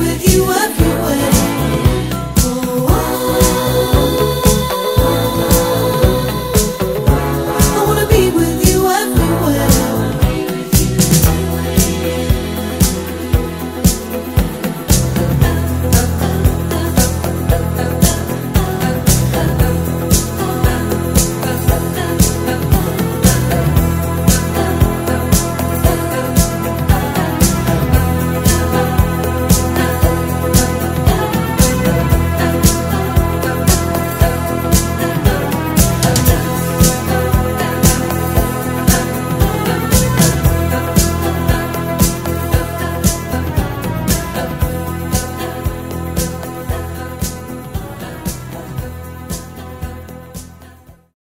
with you up.